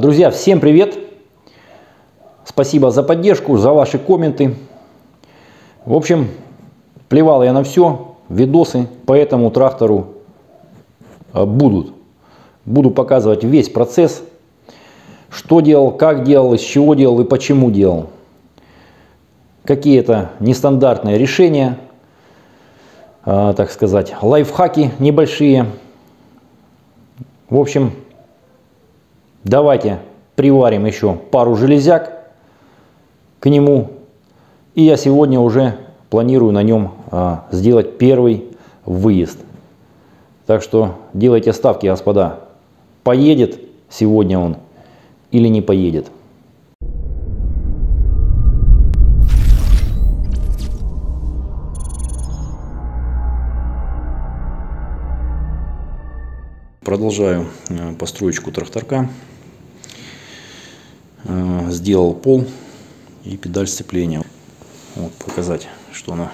Друзья, всем привет! Спасибо за поддержку, за ваши комменты. В общем, плевал я на все. Видосы по этому трактору будут. Буду показывать весь процесс. Что делал, как делал, из чего делал и почему делал. Какие-то нестандартные решения, так сказать, лайфхаки небольшие. В общем, давайте приварим еще пару железяк к нему. И я сегодня уже планирую на нем сделать первый выезд. Так что делайте ставки, господа. Поедет сегодня он или не поедет. Продолжаю постройку тракторка. Сделал пол и педаль сцепления. Вот, показать, что она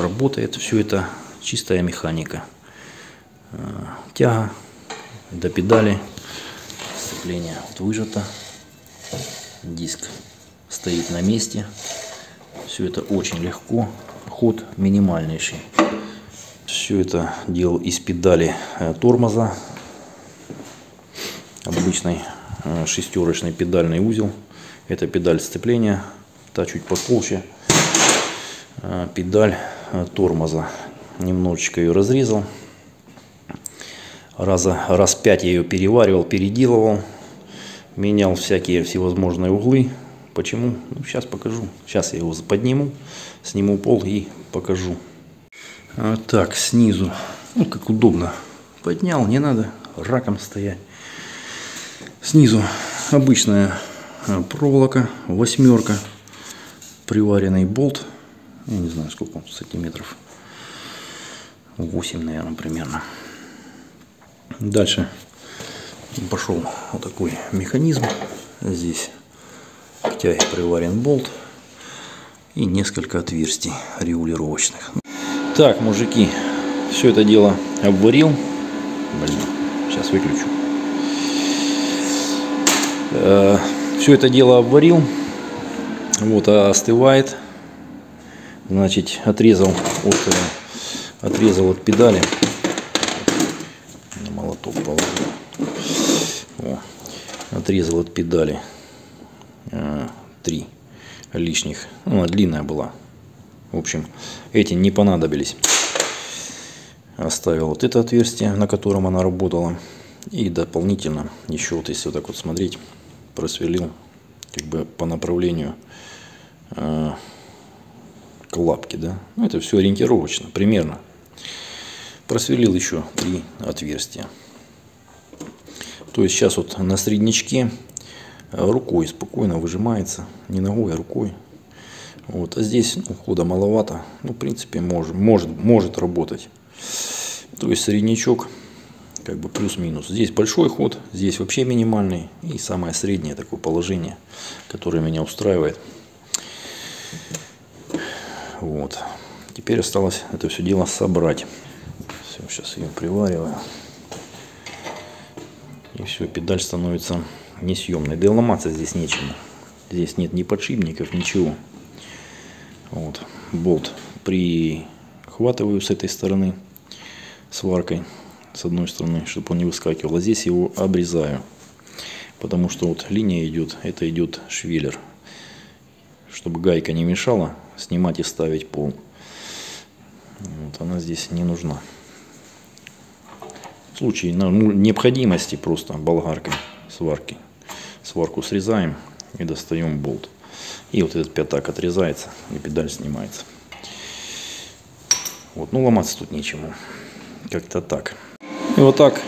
работает. Все это чистая механика. Тяга до педали, сцепление выжато, диск стоит на месте. Все это очень легко, ход минимальнейший. Все это делал из педали тормоза, обычный шестерочный педальный узел. Это педаль сцепления, та чуть потолще, педаль тормоза. Немножечко ее разрезал, раз пять я ее переваривал, переделывал, менял всякие всевозможные углы. Почему? Ну, сейчас покажу. Сейчас я его подниму, сниму пол и покажу. Так, снизу, ну как удобно, поднял, не надо раком стоять. Снизу обычная проволока, восьмерка, приваренный болт, я не знаю сколько он, сантиметров 8, наверное, примерно. Дальше пошел вот такой механизм, здесь к тяге приварен болт и несколько отверстий регулировочных. Так, мужики, все это дело обварил. Блин, сейчас выключу. Все это дело обварил. Вот, остывает. Значит, отрезал от педали. На молоток положил. Отрезал от педали 3 лишних. Ну, она длинная была. В общем, эти не понадобились. Оставил вот это отверстие, на котором она работала. И дополнительно еще вот, если вот так вот смотреть, просверлил как бы по направлению к лапке. Да? Ну, это все ориентировочно, примерно. Просверлил еще 3 отверстия. То есть сейчас вот на среднячке рукой спокойно выжимается. Не ногой, а рукой. Вот, а здесь, ну, хода маловато, ну, в принципе, может работать. То есть среднячок, как бы плюс-минус. Здесь большой ход, здесь вообще минимальный. И самое среднее такое положение, которое меня устраивает. Вот. Теперь осталось это все дело собрать. Все, сейчас ее привариваю. И все, педаль становится несъемной. Да и ломаться здесь нечему. Здесь нет ни подшипников, ничего. Вот, болт прихватываю с этой стороны сваркой, с одной стороны, чтобы он не выскакивал, а здесь его обрезаю, потому что вот линия идет, это идет швеллер, чтобы гайка не мешала снимать и ставить пол. Вот, она здесь не нужна. В случае необходимости просто болгаркой сварки сварку срезаем и достаем болт. И вот этот пятак отрезается, и педаль снимается. Вот, ну, ломаться тут нечему. Как-то так. И вот так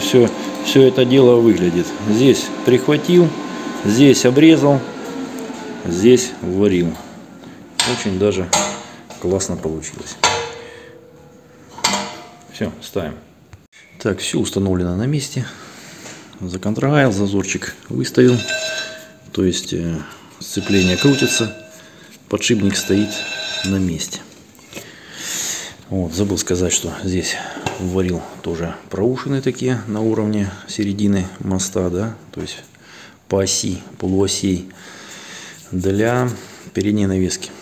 все это дело выглядит. Здесь прихватил, здесь обрезал, здесь варил. Очень даже классно получилось. Все, ставим. Так, все установлено на месте. Законтрагаил, зазорчик выставил. То есть... сцепление крутится, подшипник стоит на месте. Вот, забыл сказать, что здесь варил тоже проушины такие на уровне середины моста, да, то есть по оси, полуосей для передней навески.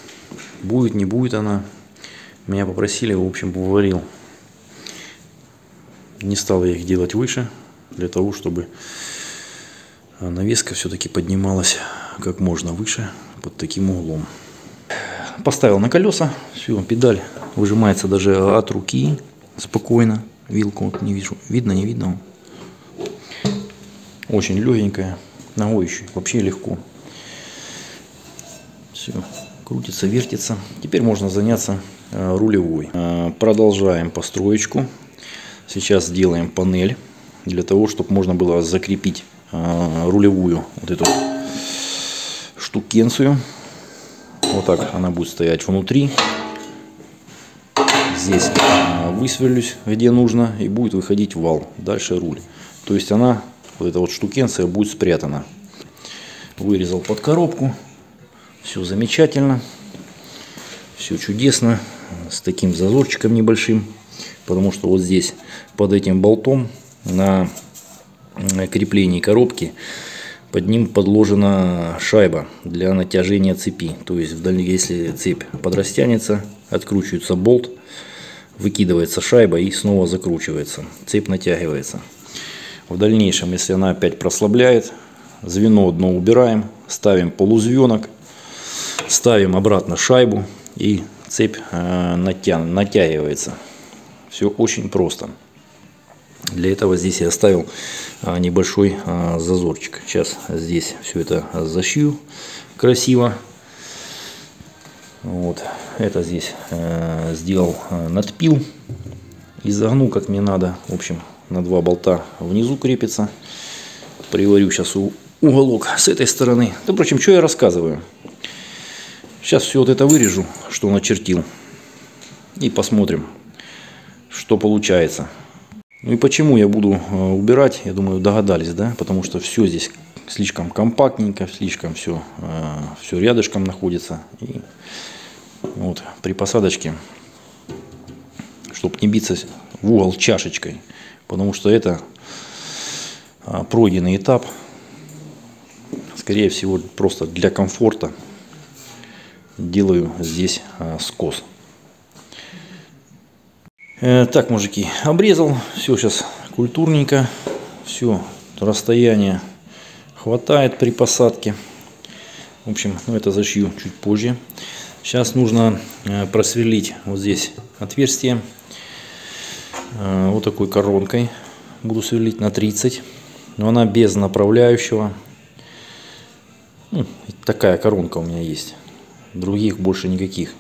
Будет, не будет она. Меня попросили, в общем, варил. Не стал я их делать выше, для того, чтобы навеска все-таки поднималась как можно выше под таким углом. Поставил на колеса, все, педаль выжимается даже от руки спокойно. Вилку вот не вижу, видно, не видно. Очень легенькая, ногой еще вообще легко. Все, крутится, вертится. Теперь можно заняться рулевой. Продолжаем построечку. Сейчас сделаем панель для того, чтобы можно было закрепить рулевую вот эту штукенцию. Вот так она будет стоять внутри. Здесь высверлюсь, где нужно, и будет выходить вал. Дальше руль. То есть она, вот эта вот штукенция, будет спрятана. Вырезал под коробку. Все замечательно. Все чудесно. С таким зазорчиком небольшим. Потому что вот здесь, под этим болтом, на креплении коробки, под ним подложена шайба для натяжения цепи. То есть, если цепь подрастянется, откручивается болт, выкидывается шайба и снова закручивается. Цепь натягивается. В дальнейшем, если она опять прослабляет, звено одно убираем, ставим полузвенок, ставим обратно шайбу, и цепь натягивается. Все очень просто. Для этого здесь я оставил небольшой зазорчик. Сейчас здесь все это зашью красиво. Вот. Это здесь сделал надпил. Изогну как мне надо. В общем, на два болта внизу крепится. Приварю сейчас уголок с этой стороны. Да, впрочем, что я рассказываю. Сейчас все вот это вырежу, что начертил. И посмотрим, что получается. Ну и почему я буду убирать, я думаю, догадались, да? Потому что все здесь слишком компактненько, слишком все рядышком находится. И вот при посадочке, чтобы не биться в угол чашечкой, потому что это пройденный этап, скорее всего, просто для комфорта делаю здесь скос. Так, мужики, обрезал, все сейчас культурненько, все, расстояние хватает при посадке. В общем, ну, это зашью чуть позже. Сейчас нужно просверлить вот здесь отверстие, вот такой коронкой буду сверлить на 30, но она без направляющего. Ну, такая коронка у меня есть, других больше никаких.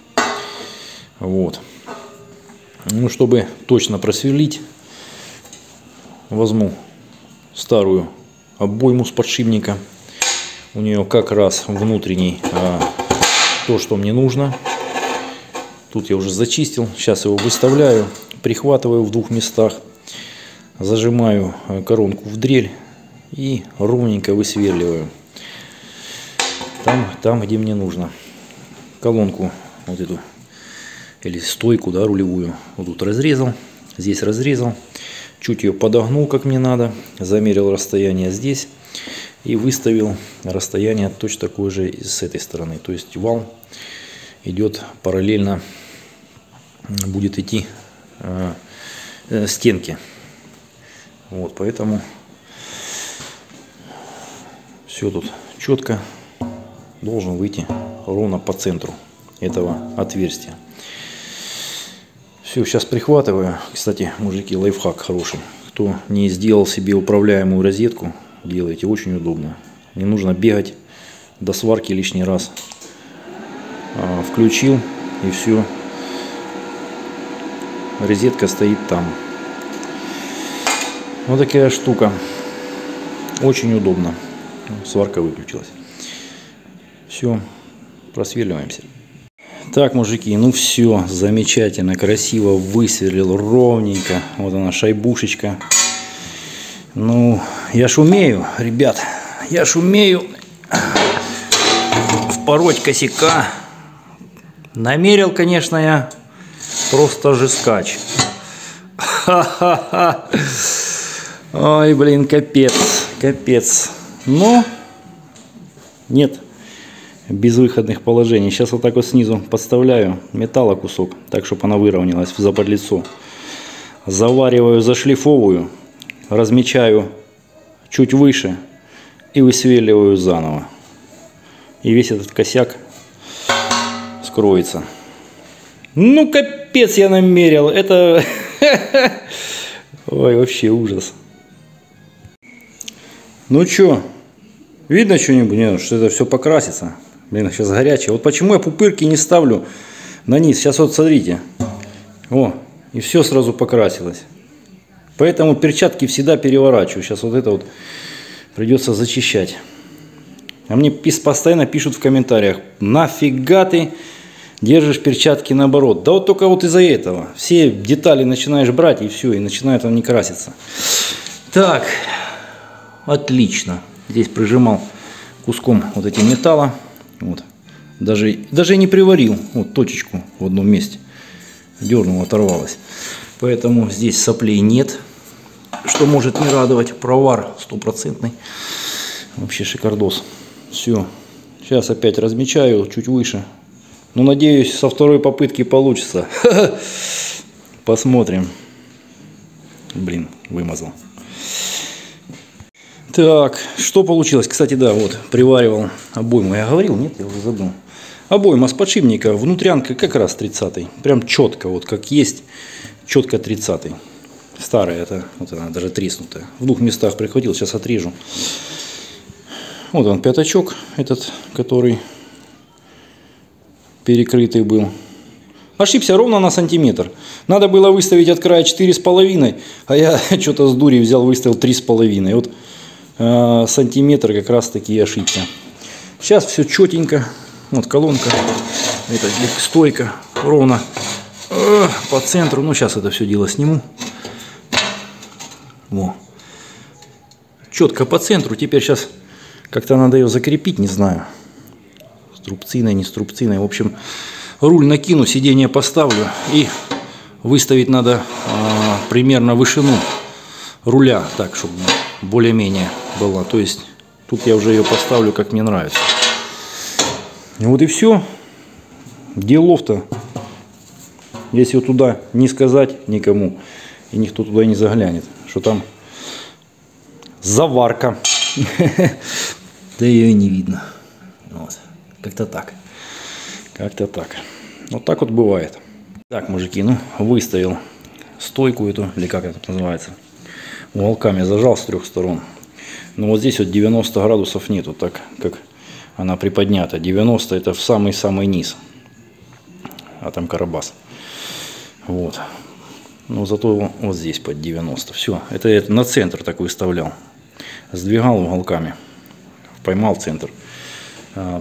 Вот. Ну, чтобы точно просверлить, возьму старую обойму с подшипника. У нее как раз внутренний то, что мне нужно. Тут я уже зачистил. Сейчас его выставляю, прихватываю в двух местах, зажимаю коронку в дрель и ровненько высверливаю. Там, где мне нужно. Колонку вот эту. Или стойку, да, рулевую. Вот тут разрезал, здесь разрезал. Чуть ее подогнул, как мне надо. Замерил расстояние здесь. И выставил расстояние точно такое же и с этой стороны. То есть вал идет параллельно, будет идти стенке. Вот, поэтому все тут четко. Должен выйти ровно по центру этого отверстия. Все, сейчас прихватываю. Кстати, мужики, лайфхак хороший. Кто не сделал себе управляемую розетку, делайте, очень удобно. Не нужно бегать до сварки лишний раз. Включил, и все. Розетка стоит там. Вот такая штука. Очень удобно. Сварка выключилась. Все, просверливаемся. Так, мужики, ну все, замечательно, красиво высверлил, ровненько. Вот она, шайбушечка. Ну, я шумею, ребят, я шумею. Впороть косяка. Намерил, конечно, я Просто же скач. Ха-ха-ха. Ой, блин, капец. Капец. Но нет безвыходных положений. Сейчас вот так вот снизу подставляю металла кусок, так, чтобы она выровнялась в заподлицо. Завариваю, зашлифовываю, размечаю чуть выше и высверливаю заново. И весь этот косяк скроется. Ну, капец, я намерил. Это... Ой, вообще ужас. Ну чё, видно что-нибудь? Нет, что это все покрасится. Блин, сейчас горячее. Вот почему я пупырки не ставлю на низ. Сейчас вот смотрите. О, и все сразу покрасилось. Поэтому перчатки всегда переворачиваю. Сейчас вот это вот придется зачищать. А мне постоянно пишут в комментариях: нафига ты держишь перчатки наоборот? Да вот только вот из-за этого. Все детали начинаешь брать, и все, и начинает он не краситься. Так, отлично. Здесь прижимал куском вот этим металла. Вот. Даже не приварил. Вот точечку в одном месте. Дернул, оторвалась. Поэтому здесь соплей нет. Что может не радовать. Провар стопроцентный. Вообще шикардос. Все. Сейчас опять размечаю чуть выше. Ну, надеюсь, со второй попытки получится. Посмотрим. Блин, вымазал. Так, что получилось? Кстати, да, вот, приваривал обойму. Я говорил, нет, я уже забыл. Обойма с подшипника, внутрянка как раз 30-й. Прям четко, вот как есть, четко 30-й. Старая, это, вот она даже треснутая. В двух местах прихватил, сейчас отрежу. Вот он, пятачок этот, который... перекрытый был. Ошибся ровно на сантиметр. Надо было выставить от края 4,5, а я что-то с дури взял, выставил 3,5. Вот сантиметр как раз таки и ошибся. Сейчас все четенько. Вот колонка, это стойка ровно по центру. Ну, сейчас это все дело сниму. Во. Четко по центру. Теперь сейчас как-то надо ее закрепить, не знаю. Струбциной, не струбциной. В общем, руль накину, сиденье поставлю. И выставить надо примерно вышину руля, так, чтобы более-менее была. То есть, тут я уже ее поставлю, как мне нравится. Вот и все. Делов-то. Если вот туда не сказать никому, и никто туда не заглянет, что там заварка. Да ее и не видно. Вот. Как-то так. Как-то так. Вот так вот бывает. Так, мужики, ну, выставил стойку эту, или как это называется, уголками зажал с трех сторон. Но вот здесь вот 90 градусов нету, так как она приподнята. 90 это в самый-самый низ. А там карабас. Вот. Но зато вот здесь под 90. Все. Это я на центр так выставлял. Сдвигал уголками. Поймал центр.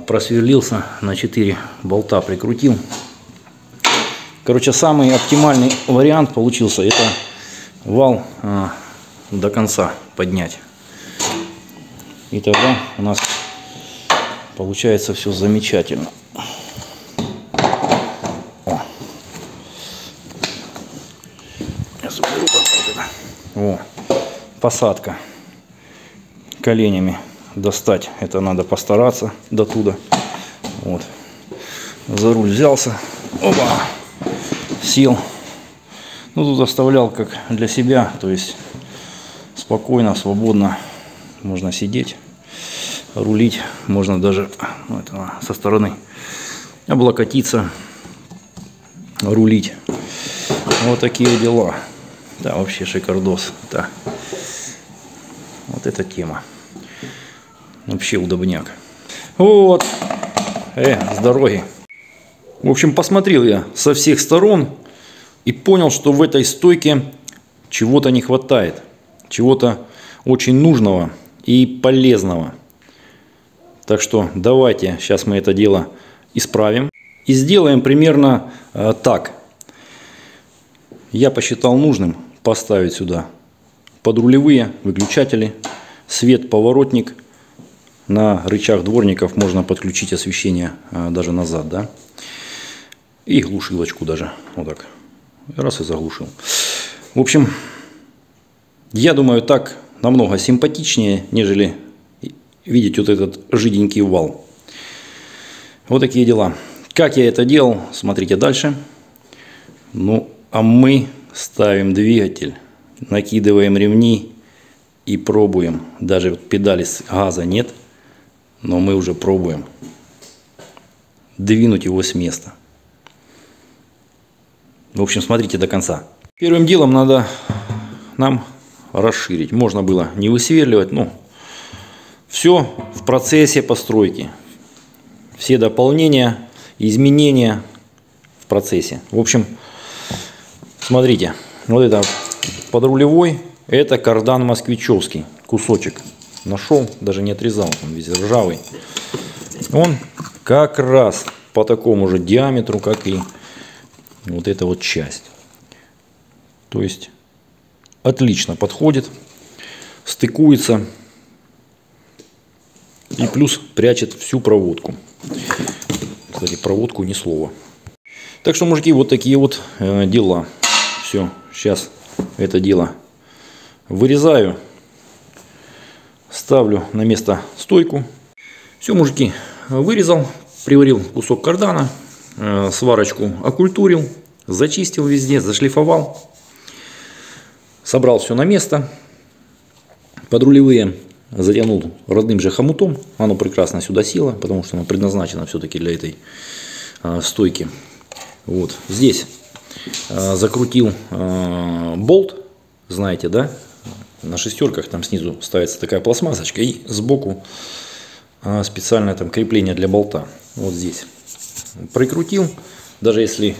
Просверлился, на 4 болта прикрутил. Короче, самый оптимальный вариант получился. Это вал до конца поднять. И тогда у нас получается все замечательно. О. О. Посадка коленями. Достать это надо, постараться до туда. Вот. За руль взялся. Опа! Сел. Ну, тут оставлял как для себя. То есть, спокойно, свободно можно сидеть, рулить. Можно даже вот, со стороны облокотиться, рулить. Вот такие дела. Да, вообще шикардос. Да. Вот эта тема. Вообще удобняк. Вот. С дороги. В общем, посмотрел я со всех сторон и понял, что в этой стойке чего-то не хватает. Чего-то очень нужного и полезного. Так что давайте сейчас мы это дело исправим. И сделаем примерно так. Я посчитал нужным поставить сюда подрулевые выключатели, свет, поворотник. На рычаг дворников можно подключить освещение даже назад, да? И глушилочку даже, вот так. раз и заглушил. В общем, я думаю, так намного симпатичнее, нежели видеть вот этот жиденький вал. Вот такие дела. Как я это делал, смотрите дальше. Ну, а мы ставим двигатель, накидываем ремни и пробуем. Даже педали с газа нет, но мы уже пробуем двинуть его с места. В общем, смотрите до конца. Первым делом надо нам расширить. Можно было не высверливать, но все в процессе постройки. Все дополнения, изменения в процессе. В общем, смотрите, вот это подрулевой, это кардан москвичевский, кусочек. Нашел, даже не отрезал, он весь ржавый. Он как раз по такому же диаметру, как и вот эта вот часть. То есть отлично подходит, стыкуется и плюс прячет всю проводку. Кстати, проводку ни слова. Так что, мужики, вот такие вот дела. Все, сейчас это дело вырезаю, ставлю на место стойку. Все, мужики, вырезал, приварил кусок кардана, сварочку окультурил, зачистил везде, зашлифовал. Собрал все на место, подрулевые затянул родным же хомутом, оно прекрасно сюда село, потому что оно предназначено все-таки для этой стойки. Вот здесь закрутил болт, знаете, да, на шестерках там снизу ставится такая пластмассочка и сбоку специальное там крепление для болта. Вот здесь прикрутил, даже если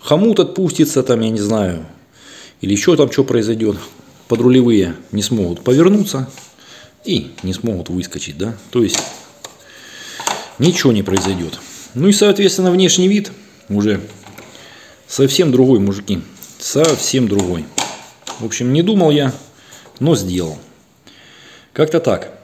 хомут отпустится, там, я не знаю, или еще там что произойдет, подрулевые не смогут повернуться и не смогут выскочить, да, то есть ничего не произойдет. Ну и соответственно внешний вид уже совсем другой, мужики, совсем другой. В общем, не думал я, но сделал. Как-то так.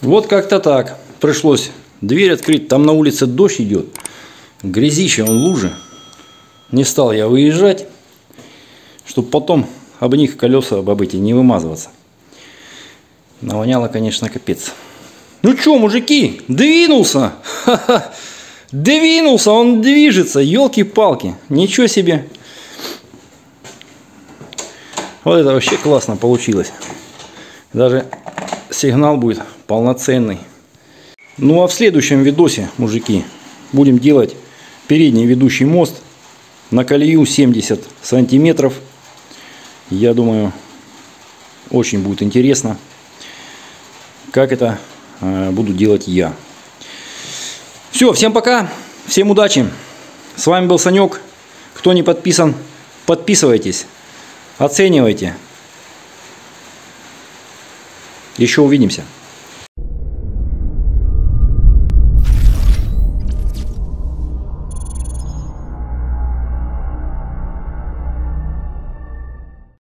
Вот как-то так. Пришлось дверь открыть. Там на улице дождь идет. Грязище, вон лужи. Не стал я выезжать, чтобы потом об них колеса обобыть и не вымазываться. Навоняло, конечно, капец. Ну чё, мужики, двинулся! Ха-ха! Двинулся, он движется, елки-палки, ничего себе. Вот это вообще классно получилось. Даже сигнал будет полноценный. Ну а в следующем видосе, мужики, будем делать передний ведущий мост на колею 70 сантиметров. Я думаю, очень будет интересно, как это буду делать я. Все, всем пока, всем удачи. С вами был Санек. Кто не подписан, подписывайтесь, оценивайте. Еще увидимся.